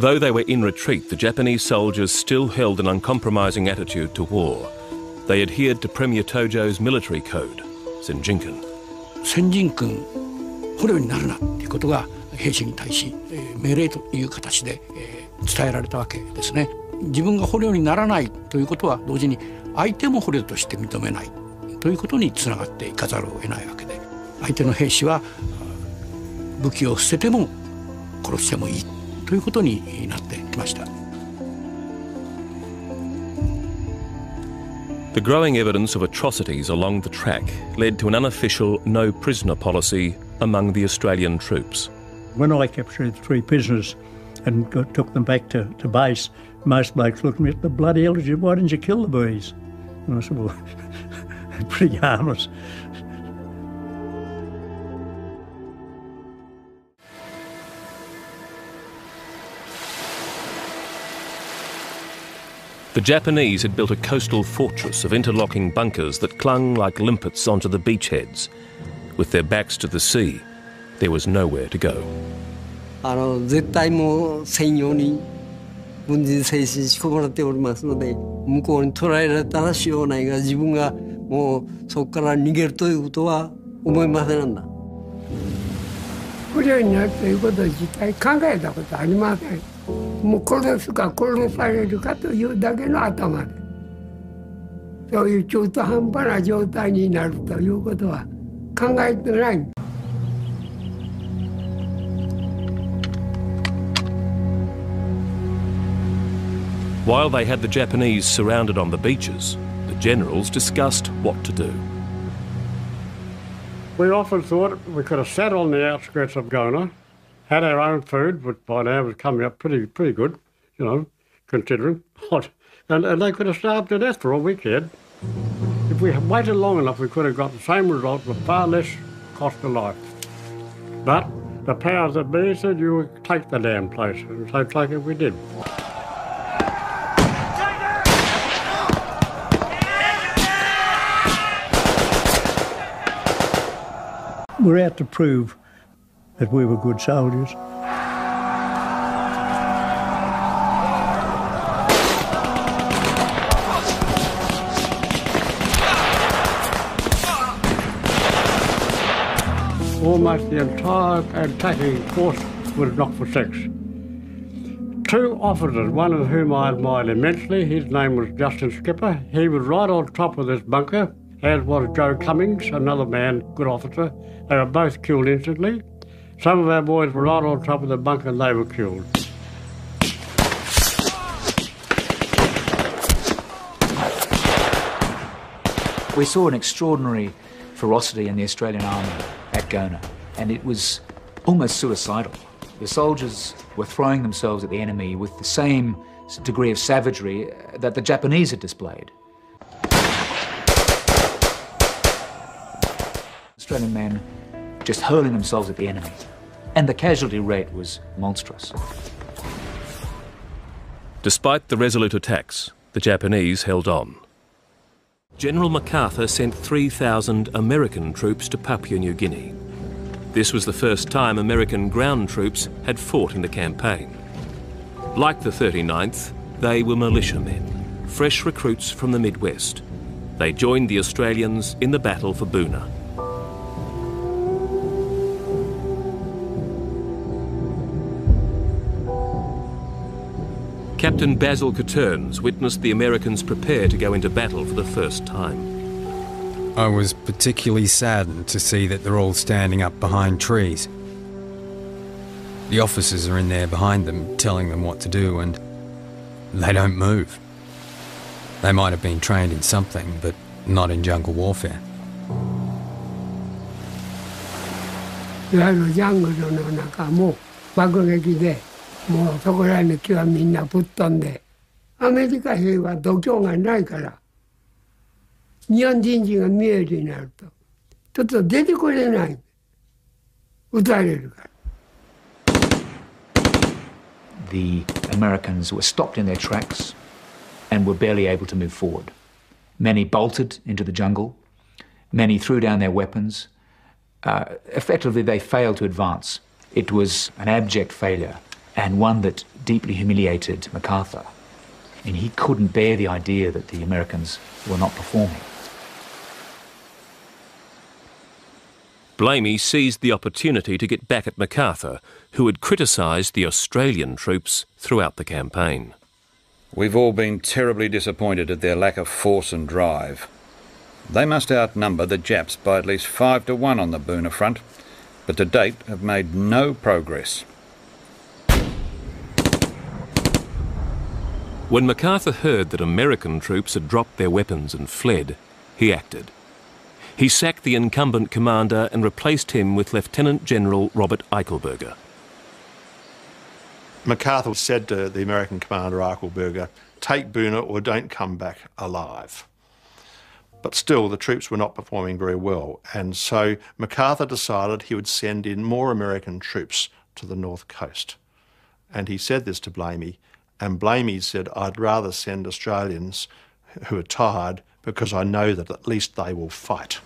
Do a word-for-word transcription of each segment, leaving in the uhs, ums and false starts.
Though they were in retreat, the Japanese soldiers still held an uncompromising attitude to war. They adhered to Premier Tojo's military code, Senjinkun. Senjinkun. ということになってきました。 The growing evidence of atrocities along the track led to an unofficial no prisoner policy among the Australian troops. When I captured three prisoners and got, took them back to, to base, most blokes looked at me, the bloody hell, why didn't you kill the boys? And I said, well, pretty harmless. The Japanese had built a coastal fortress of interlocking bunkers that clung like limpets onto the beachheads. With their backs to the sea, there was nowhere to go. While they had the Japanese surrounded on the beaches, the generals discussed what to do. We often thought we could have sat on the outskirts of Gona, had our own food, but by now it was coming up pretty pretty good, you know, considering hot. And, and they could have starved to death for all we cared. If we had waited long enough, we could have got the same result with far less cost of life. But the powers that be said you would take the damn place, and so take it we did. We're out to prove that we were good soldiers. Almost the entire attacking force was knocked for six. Two officers, one of whom I admired immensely, his name was Justin Skipper. He was right on top of this bunker, as was Joe Cummings, another man, good officer. They were both killed instantly. Some of our boys were right on top of the bunker and they were killed. We saw an extraordinary ferocity in the Australian Army at Gona, and it was almost suicidal. The soldiers were throwing themselves at the enemy with the same degree of savagery that the Japanese had displayed. Australian men just hurling themselves at the enemy. And the casualty rate was monstrous. Despite the resolute attacks, the Japanese held on. General MacArthur sent three thousand American troops to Papua New Guinea. This was the first time American ground troops had fought in the campaign. Like the thirty-ninth, they were militiamen, fresh recruits from the Midwest. They joined the Australians in the battle for Buna. Captain Basil Caterns witnessed the Americans prepare to go into battle for the first time. I was particularly saddened to see that they're all standing up behind trees. The officers are in there behind them, telling them what to do, and they don't move. They might have been trained in something, but not in jungle warfare. The Americans were stopped in their tracks and were barely able to move forward. Many bolted into the jungle, many threw down their weapons. Uh, effectively, they failed to advance. It was an abject failure, and one that deeply humiliated MacArthur, and he couldn't bear the idea that the Americans were not performing. Blamey seized the opportunity to get back at MacArthur, who had criticised the Australian troops throughout the campaign. We've all been terribly disappointed at their lack of force and drive. They must outnumber the Japs by at least five to one on the Buna front, but to date have made no progress. When MacArthur heard that American troops had dropped their weapons and fled, he acted. He sacked the incumbent commander and replaced him with Lieutenant General Robert Eichelberger. MacArthur said to the American commander, Eichelberger, "Take Buna or don't come back alive." But still, the troops were not performing very well, and so MacArthur decided he would send in more American troops to the north coast. And he said this to Blamey, and Blamey said, "I'd rather send Australians who are tired because I know that at least they will fight."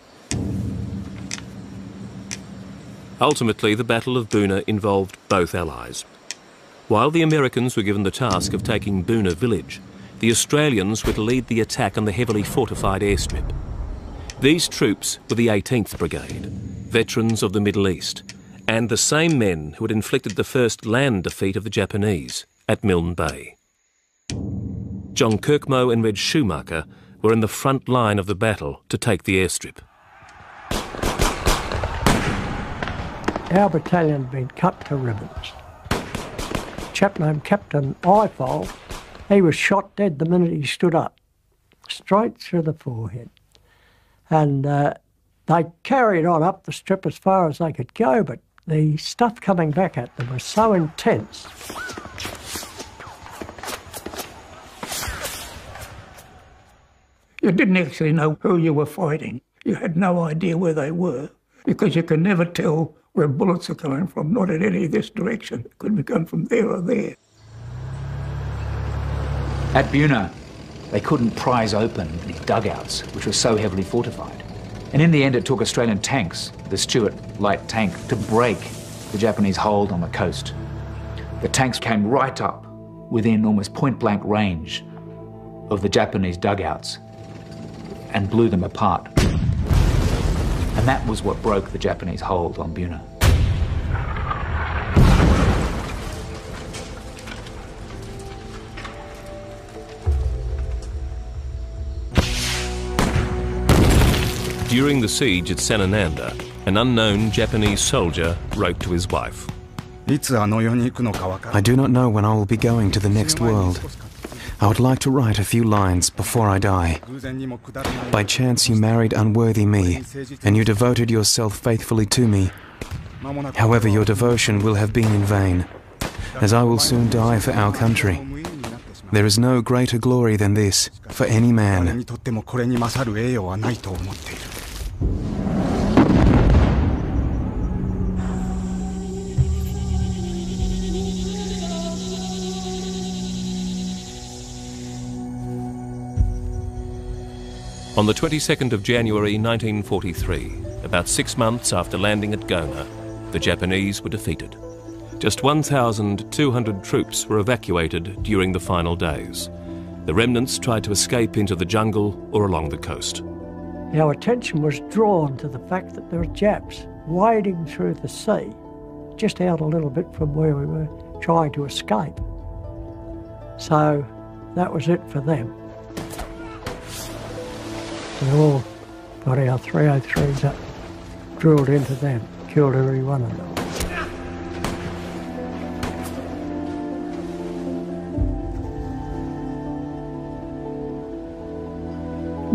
Ultimately, the Battle of Buna involved both allies. While the Americans were given the task of taking Buna village, the Australians were to lead the attack on the heavily fortified airstrip. These troops were the eighteenth Brigade, veterans of the Middle East, and the same men who had inflicted the first land defeat of the Japanese at Milne Bay. John Kirkmo and Red Schumacher were in the front line of the battle to take the airstrip. Our battalion had been cut to ribbons. A chap named Captain Eiffel, he was shot dead the minute he stood up, straight through the forehead. And uh, they carried on up the strip as far as they could go, but the stuff coming back at them was so intense. You didn't actually know who you were fighting. You had no idea where they were, because you can never tell where bullets are coming from, not in any of this direction. It could be coming from there or there. At Buna, they couldn't prise open the dugouts, which were so heavily fortified. And in the end, it took Australian tanks, the Stuart Light Tank, to break the Japanese hold on the coast. The tanks came right up within almost point-blank range of the Japanese dugouts and blew them apart. And that was what broke the Japanese hold on Buna. During the siege at Sanananda, an unknown Japanese soldier wrote to his wife, "I do not know when I will be going to the next world. I would like to write a few lines before I die. By chance you married unworthy me, and you devoted yourself faithfully to me. However, your devotion will have been in vain, as I will soon die for our country. There is no greater glory than this for any man." On the twenty-second of January nineteen forty-three, about six months after landing at Gona, the Japanese were defeated. Just one thousand two hundred troops were evacuated during the final days. The remnants tried to escape into the jungle or along the coast. Our attention was drawn to the fact that there were Japs wading through the sea, just out a little bit from where we were trying to escape. So that was it for them. We all got our three oh threes up, drilled into them, killed every one of them.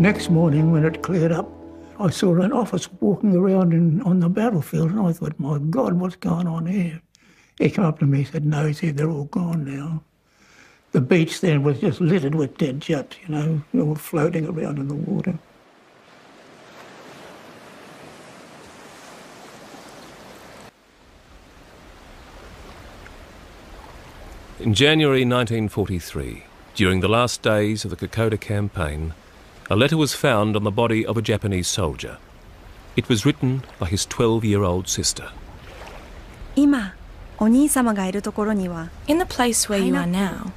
Next morning when it cleared up, I saw an officer walking around in, on the battlefield, and I thought, my God, what's going on here? He came up to me and said, "No," he said, "they're all gone now." The beach then was just littered with dead Japs, you know, they were floating around in the water. In January nineteen forty-three, during the last days of the Kokoda campaign, a letter was found on the body of a Japanese soldier. It was written by his twelve-year-old sister. Ima, In the place where you are now,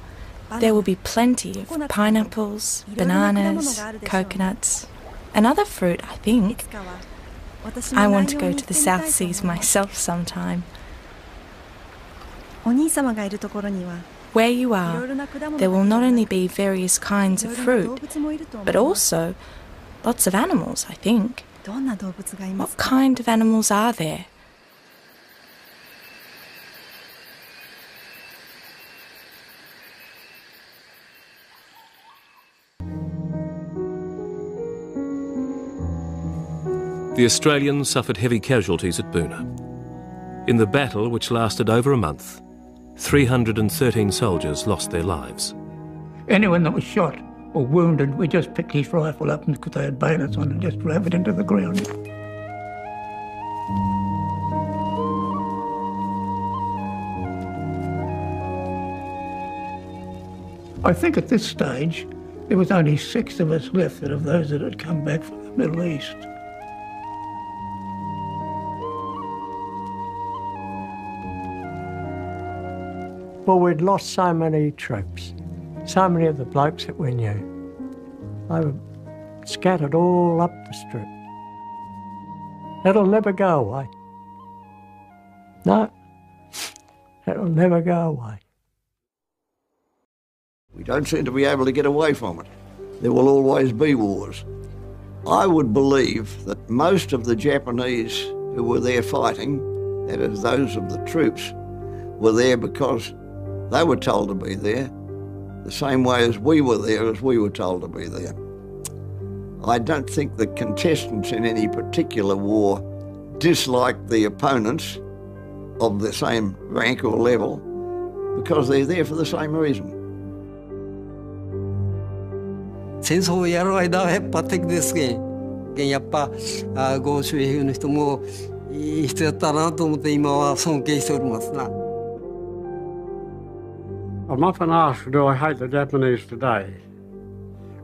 there will be plenty of pineapples, bananas, coconuts, and other fruit, I think. I want to go to the South Seas myself sometime. Where you are, there will not only be various kinds of fruit, but also lots of animals, I think. What kind of animals are there? The Australians suffered heavy casualties at Buna. In the battle, which lasted over a month, three hundred thirteen soldiers lost their lives. Anyone that was shot or wounded, we just picked his rifle up because they had bayonets on and just drove it into the ground. I think at this stage, there was only six of us left out of those that had come back from the Middle East. Well, we'd lost so many troops, so many of the blokes that we knew. They were scattered all up the strip. It'll never go away. No, it'll never go away. We don't seem to be able to get away from it. There will always be wars. I would believe that most of the Japanese who were there fighting, that is, those of the troops, were there because they were told to be there, the same way as we were there, as we were told to be there. I don't think the contestants in any particular war disliked the opponents of the same rank or level because they're there for the same reason. 戦争をやる間はやっぱ敵ですけん。やっぱ豪州兵の人もいい人やったなと思って今は尊敬しておりますな。 I'm often asked, do I hate the Japanese today?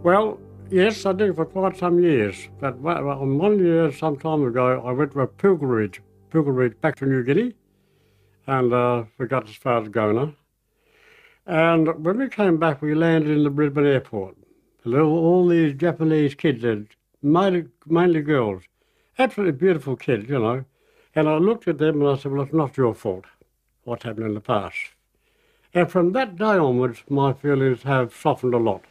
Well, yes, I do for quite some years. But on one year, some time ago, I went to a pilgrimage, pilgrimage back to New Guinea, and uh, we got as far as Gona. And when we came back, we landed in the Brisbane airport. There were all these Japanese kids, mainly, mainly girls, absolutely beautiful kids, you know. And I looked at them and I said, well, it's not your fault what's happened in the past. And from that day onwards, my feelings have softened a lot.